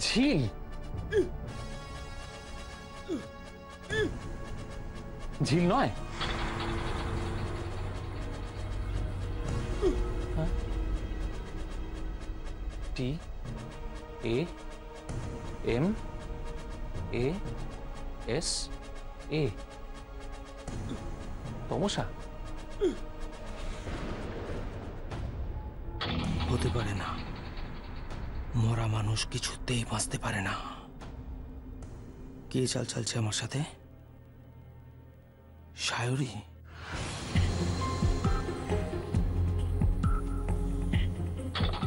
झील। झील नয়। TAMASA তমসা হতে পারে না। মরা মানুষ কিছুতেই বাঁচতে পারে না। কে চাল চলছে আমার সাথে? শায়রি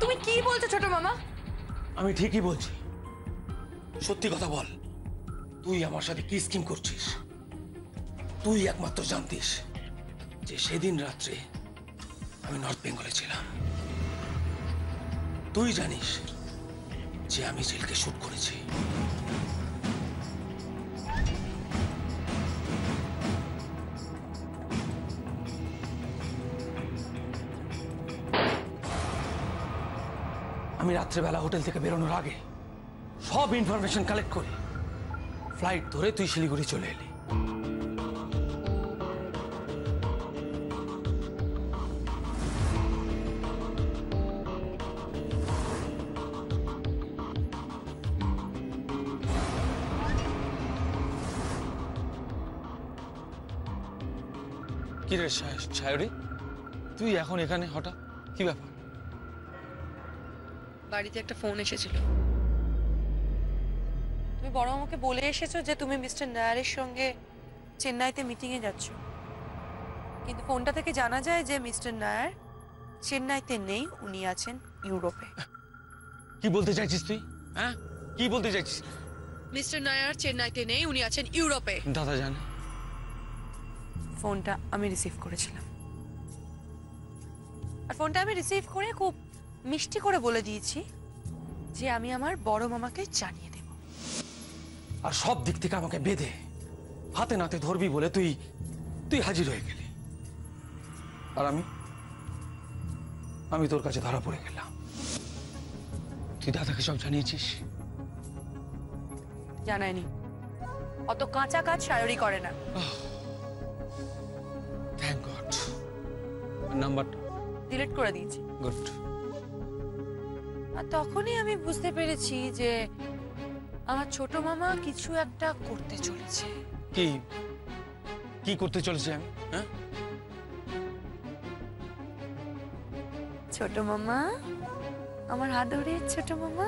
তুমি কি বলছো ছোট মামা? আমি ঠিকই বলছি, সত্যি কথা বল। তুই আমার সাথে কি স্কিম করছিস? তুই একমাত্র জানতিস যে সেদিন রাত্রে আমি নর্থ বেঙ্গলে ছিলাম। তুই জানিস যে আমি জেলকে শুট করেছি। আমি রাত্রেবেলা হোটেল থেকে বেরোনোর আগে সব ইনফরমেশন কালেক্ট করে ফ্লাইট ধরে তুই শিলিগুড়ি চলে এলি। কিরে শায়রি, তুই এখন এখানে হঠাৎ কি ব্যাপার? বাড়িতে একটা ফোন এসেছিল। তুমি বড় আমাকে বলে এসেছো যে তুমি মিস্টার নায়ারের সঙ্গে চেন্নাইতে মিটিংয়ে যাচ্ছ, কিন্তু ফোনটা থেকে জানা যায় যে মিস্টার নায়ার চেন্নাইতে নেই, উনি আছেন ইউরোপে। কি বলতে চাইছিস তুই? হ্যাঁ, কি বলতে চাইছিস? মিস্টার নায়ার চেন্নাইতে নেই, উনি আছেন ইউরোপে। দাদা জানে। ফোনটা আমি রিসিভ করেছিলাম, আর ফোনটা আমি রিসিভ করে খুব মিষ্টি করে বলে দিয়েছি যে আমি আমার বড় মামাকে জানিয়ে দেব। আর সব দিক থেকে আমাকে বেঁধে হাতে নাতে ধরবি বলে তুই তুই হাজির হয়ে গেলি, আর আমি তোর কাছে ধরা পড়ে গেলাম। তুই দাদাকে সব জানিয়েছিস? জানাইনি। অত কাঁচা কাজ শায়রি করে না। Thank god. নাম্বার ডিলিট করে দিয়েছি। গুড। আর তখনই আমি বুঝতে পেরেছি যে আমার ছোট মামা কিছু একটা করতে চলেছে। কি কি করতে চলেছে? আমি ছোট মামা, আমার আদরের ছোট মামা,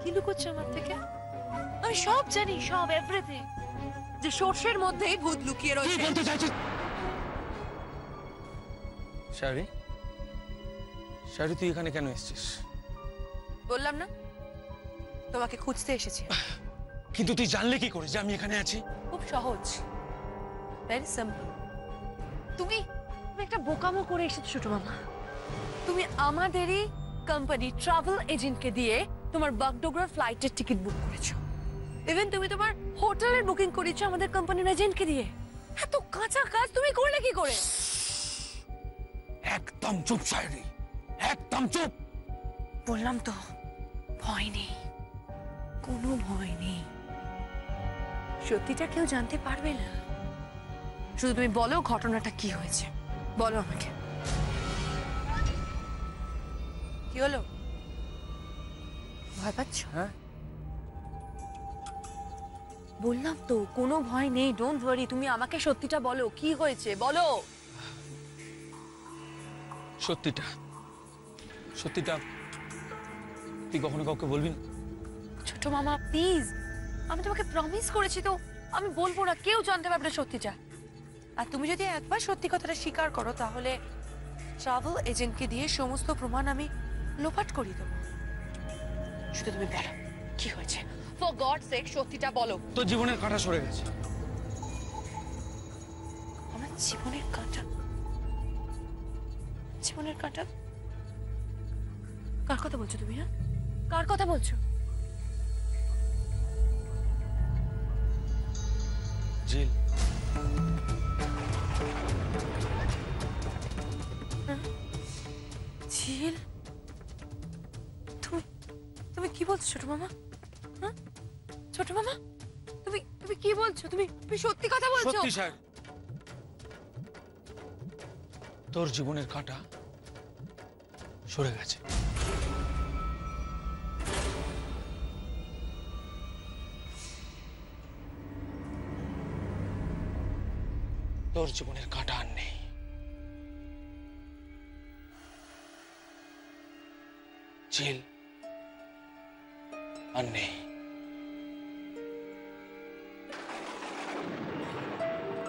কি লুকোচ্ছে আমার থেকে? আমি সব জানি, সব, এভরিথিং। যে সর্ষের মধ্যেই ভূত লুকিয়ে রয়েছে। কি বলতে চাইছিস? শায়রি, শায়রি তুই এখানে কেন এসেছিস? বললাম না তোমাকে খুঁজতে এসেছি। কিন্তু তুই জানলে কি করে যে আমি এখানে আছি? খুব সহজ, ভেরি সিম্পল। তুমি একটা বোকামো করে এসেছো ছোট মামা। তুমি আমাদেরই কোম্পানি ট্রাভেল এজেন্টকে দিয়ে তোমার বাগডোগরা ফ্লাইটের টিকিট বুক করেছো। ইভেন তুমি তোমার হোটেলের বুকিং করেছো আমাদের কোম্পানির এজেন্টকে দিয়ে। এত কাঁচা কাজ তুমি করলে কি করে? একদম চুপ শায়রি, একদম চুপ। বললাম তো ভয় নেই, কোনো ভয় নেই। সত্যিটা কেউ জানতে পারবে না। শুধু তুমি বলো ঘটনাটা কি হয়েছে, বলো আমাকে। কি হলো? ভয় পাচ্ছ? হ্যাঁ বললাম তো কোনো ভয় নেই, ডোন্ট ওয়ারি। তুমি আমাকে সত্যিটা বলো, কি হয়েছে বলো। সত্যিটা? সত্যিটা তুই কখনো কাউকে বলবি না ছোট মামা, প্লিজ। আমি তোমাকে প্রমিস করেছি তো, আমি বলবো না, কেউ জানতে পারবে না সত্যিটা। আর তুমি যদি একবার সত্যি কথাটা স্বীকার করো, তাহলে ট্রাভেল এজেন্টকে দিয়ে সমস্ত প্রমাণ আমি লোপাট করিয়ে দেবো। শুধু তুমি বলো কি হয়েছে, ফর গড সেক সত্যিটা বলো। তোর জীবনের কাঁটা সরে গেছে। আমার জীবনের কাঁটা? জীবনের কাঁটা? কার কথা বলছো তুমি? হ্যাঁ, কার কথা বলছো? জেল। জেল? তুমি কি বলছো ছোট মামা? হ্যাঁ ছোট মামা, তুমি তুমি কি বলছো? তুমি সত্যি কথা বলছো? সত্যি স্যার। তোর জীবনের কাঁটা সরে গেছে। তোর জীবনের কাঁটা আর নেই। ঝিল আর নেই।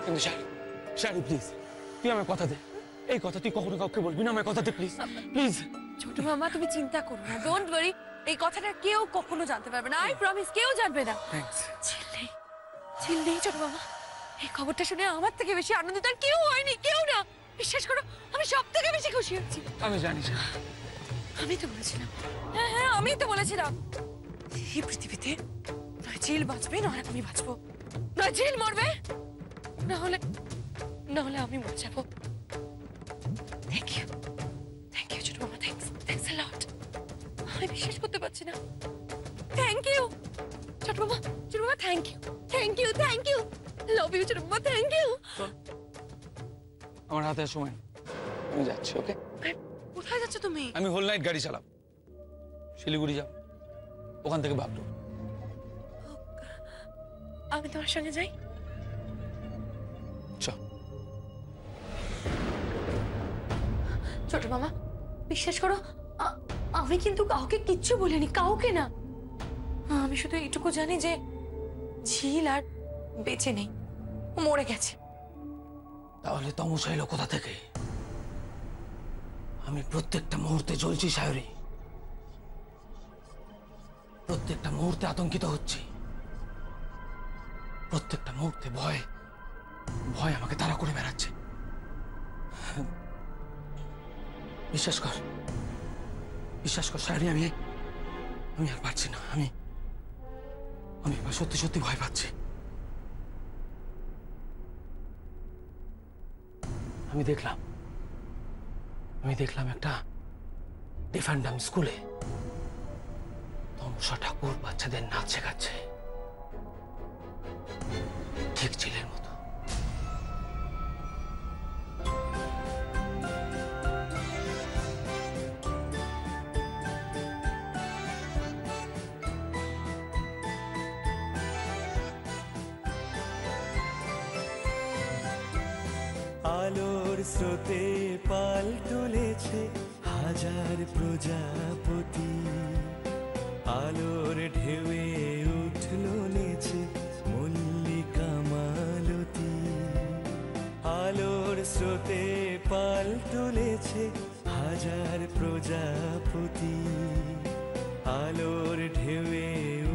কিন্তু শাড়ি শাড়ি প্লিজ, তুই আমার কথা দে, এই কথা তুই কখনো কাউকে বলবি না। আমার কথা দে প্লিজ প্লিজ। ছোট মামা তুমি চিন্তা করো না, ডোন্ট ওয়ারি, এই কথাটা কেউ কখনো জানতে পারবে না। আই প্রমিস কেউ জানবে না। থ্যাঙ্কস। ঝিল নেই, ঝিল নেই ছোট মামা। এই খবরটা শুনে আমার থেকে বেশি আনন্দিত আর কেউ হয়নি, কেউ না। বিশ্বাস করো আমি সব থেকে বেশি খুশি হচ্ছি। আমি জানি না, আমি তো বলেছিলাম। হ্যাঁ হ্যাঁ আমি তো বলেছিলাম এই পৃথিবীতে নয় ঝিল বাঁচবে, নয় আমি বাঁচবো, নয় ঝিল মরবে, না হলে আমি মরে যাবো। থ্যাংক ইউ, থ্যাংক ইউ ছোট মামা, থ্যাংকস, থ্যাংকস আ লট। আমি বিশ্বাস করতে পারছি না। থ্যাংক ইউ ছোট মামা, ছোট মামা thank you, thank you, thank you. Love you, Chiruma. Thank you. আমার হাতে সময়, আমি যাচ্ছি। ওকে, কোথায় যাচ্ছ তুমি? আমি হোল নাইট গাড়ি চালাবো, শিলিগুড়ি যাব, ওখান থেকে বাবলু। আমি তোমার সঙ্গে যাই। ছোট মামা বিশ্বাস করো আমি কিন্তু কাউকে কিচ্ছু বলিনি, কাউকে না। আমি শুধু এইটুকু জানি যে ঝিল আর বেঁচে নেই, মরে গেছে। তাহলে তমসা এলো কোথা থেকে? আমি প্রত্যেকটা মুহূর্তে জ্বলছি সায়রি, প্রত্যেকটা মুহূর্তে আতঙ্কিত হচ্ছি, প্রত্যেকটা মুহূর্তে ভয় ভয় আমাকে তাড়া করে বেড়াচ্ছে। বিশ্বাস কর, বিশ্বাস কর সায়রি, আমি আমি আর পারছি না। আমি সত্যি সত্যি ভয় পাচ্ছি। আমি দেখলাম একটা ডিফান্ডাম স্কুলে তমসা ঠাকুর বাচ্চাদের নাচ শেখাচ্ছে, ঠিক ঝিলের মতো। আলোর স্রোতে পাল তুলেছে হাজার প্রজাপতি, আলোর ঢেউয়ে উঠল নেচে মল্লিকা মালতী। আলোর স্রোতে পাল তুলেছে হাজার প্রজাপতি, আলোর ঢেউয়ে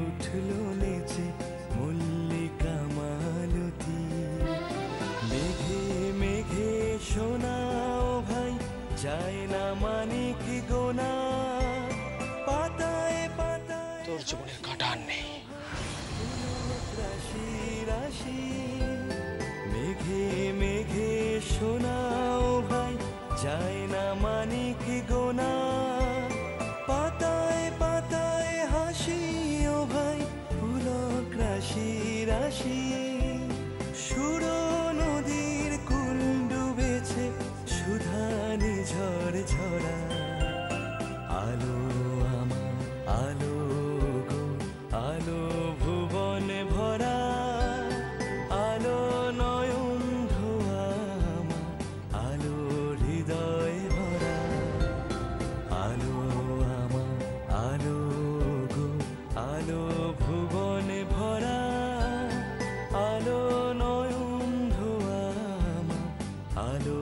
উঠল নেচে মল্লিকা মালতী। শোনাও ভাই যায় না মানিক গোনা পাতায় পাতায়, তোর জীবনের কাঁটা নেই। রাশি রাশি মেঘে মেঘে শোনাও ভাই যায় না মানিক গোনা পাতায় পাতায় হাসি, ও ভাই পুলক রাশি রাশি। সুর নদীর সুধানি ঝড় ঝরা আলো, আমার আলো গো আলো, ভুবন ভরা আলো, নয়ন ধোয়া আমার আলো, হৃদয় ভরা আলো, আমার আলো গো আলো, ভুবন ভরা আলো, নয়ন ধোয়া আমার আলো।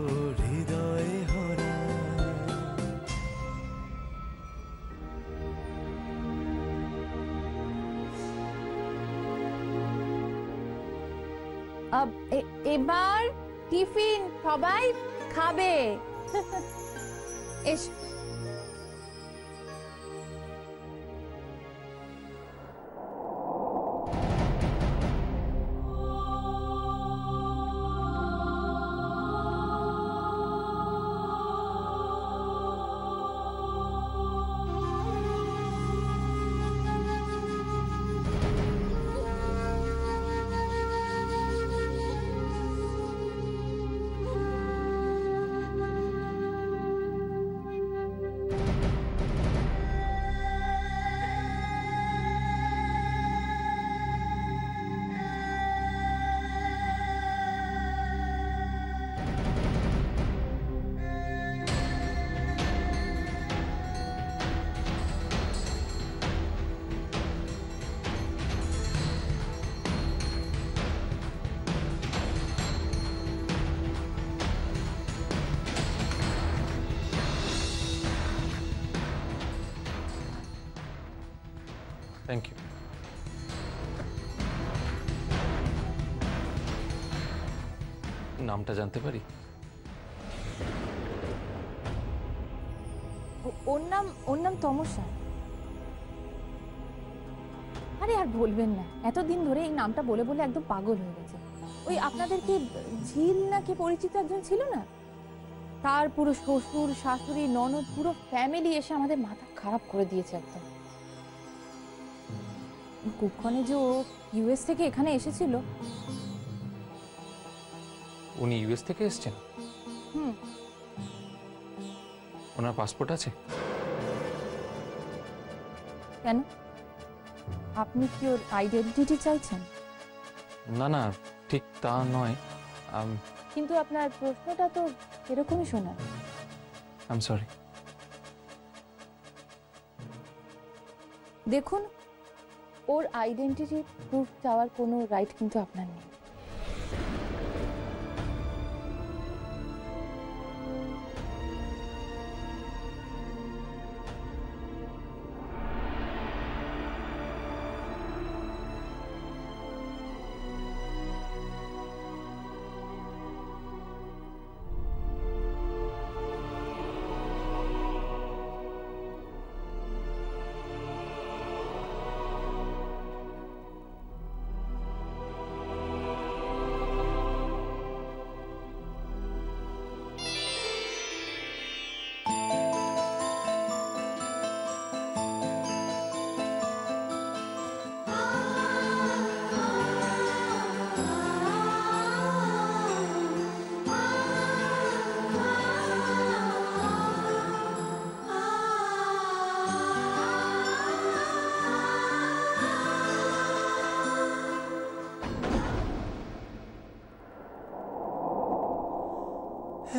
এবার টিফিন সবাই খাবে। Thank you. নামটা জানতে পারি? ওর নাম তমসা। আরে আর বলবেন না, এতদিন ধরে এই নামটা বলে বলে একদম পাগল হয়ে গেছে। ওই আপনাদের কি ঝিল নাকি পরিচিত একজন ছিল না, তার পুরো শ্বশুর শাশুড়ি ননদ পুরো ফ্যামিলি এসে আমাদের মাথা খারাপ করে দিয়েছে একদম। কুক্ষণে যে ইউএস থেকে এখানে এসেছিল। উনি ইউএস থেকে এসেছেন? হুম। ওনার পাসপোর্ট আছে? কেন, আপনি কি ওর আইডেন্টিটি চাইছেন? না না, ঠিক তা নয়। কিন্তু আপনার প্রশ্নটা তো এরকমই শোনা। I am sorry. দেখুন, ওর আইডেন্টিটি প্রুফ চাওয়ার কোনো রাইট কিন্তু আপনার নেই।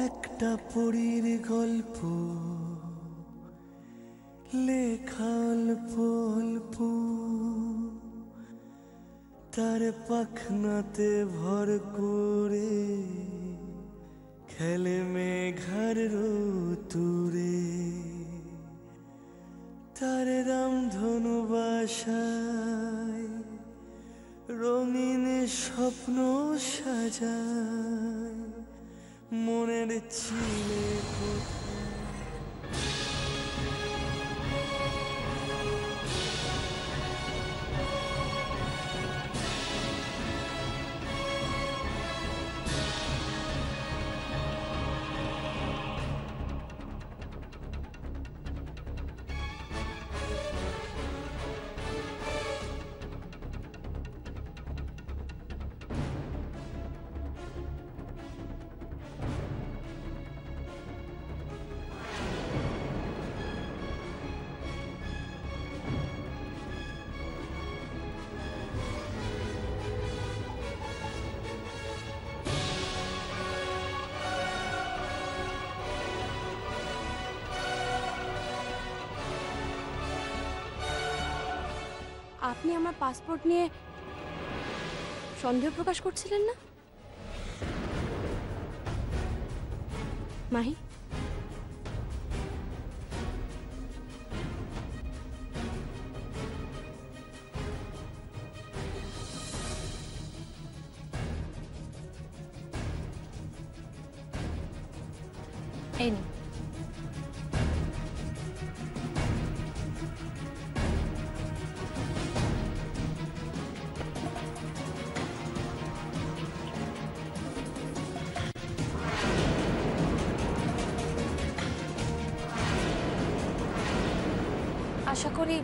একটা পরীর গল্প লেখা অল্প অল্প, তার পাখনাতে ভর করে খেলে মেঘার রতুরে, তার রামধনু বাসায় রঙিন স্বপ্ন সাজায় মনের ছিলে। আপনি আমার পাসপোর্ট নিয়ে সন্দেহ প্রকাশ করছিলেন না মাহি? এই নিন। আশা করি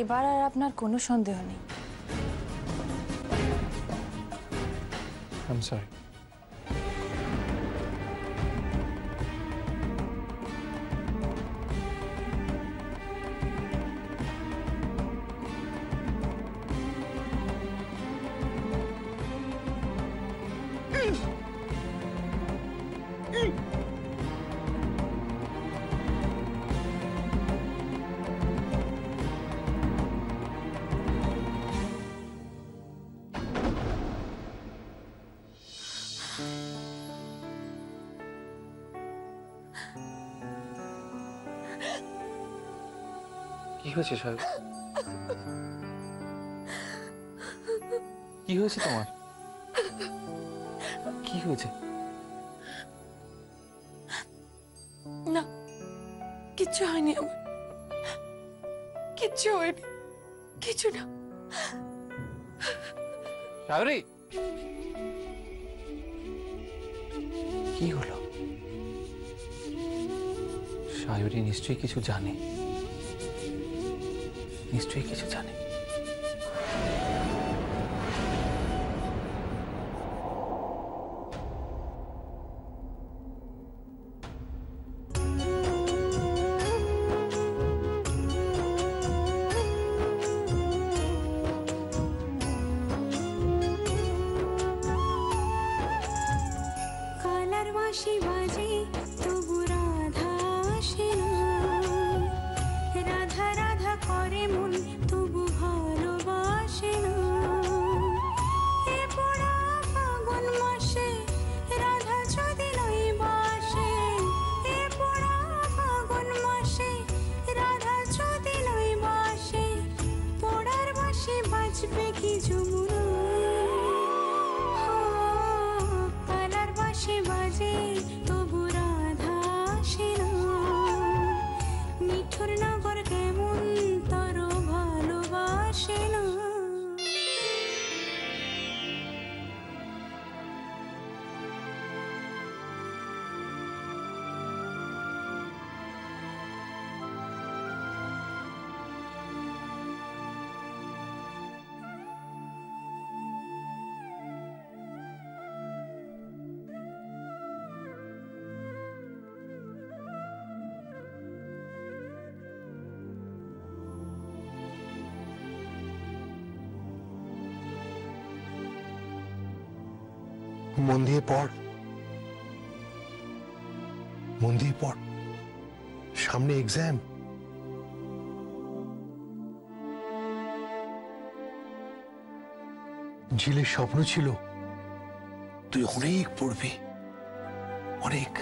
এবার আর আপনার কোনো সন্দেহ নেই। I am sorry. কি হয়েছে সাহেব? কি হয়েছে তোমার? কি হয়েছে? না কিছু হয়নি, আমার কিছু হয়নি, কিছু না। সাগরী কি হলো? সাগরী নিশ্চয়ই কিছু জানে, নিশ্চয়ই কিছু জানে। মন দিয়ে পড়, মন দিয়ে পড়, সামনে এক্সাম। ঝিলের স্বপ্ন ছিল তুই অনেক পড়বি, অনেক।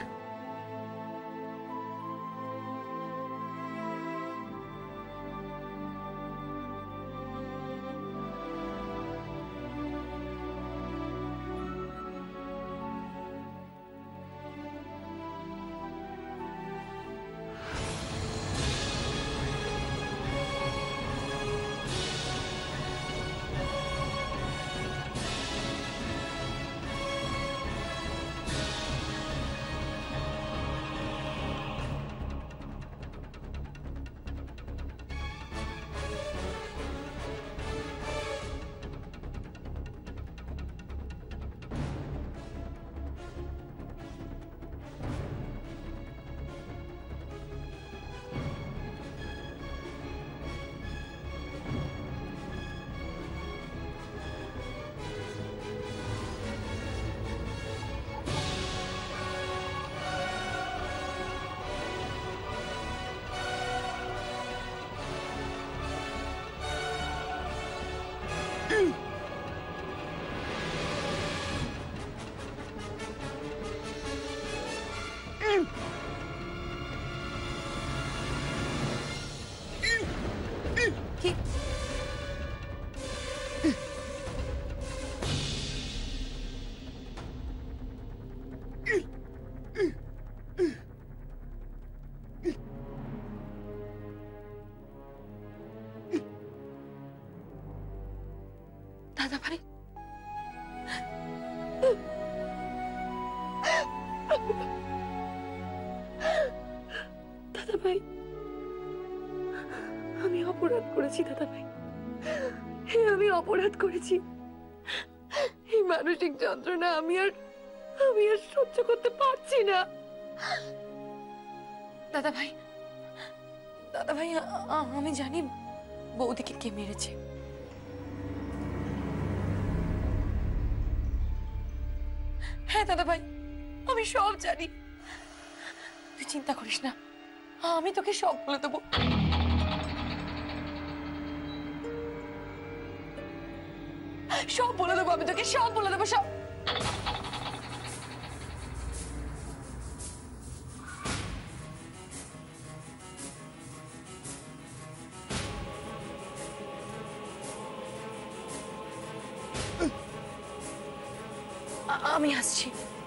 এই মানসিক যন্ত্রণা আমি আর সহ্য করতে পারছি না। দাদা ভাই আমি জানি বৌদিকে কে মেরেছে, হ্যাঁ দাদা ভাই আমি সব জানি, তুই চিন্তা করিস না, আমি তোকে সব বলে দেবো। সব বলে দেবো। I'm यहाँ से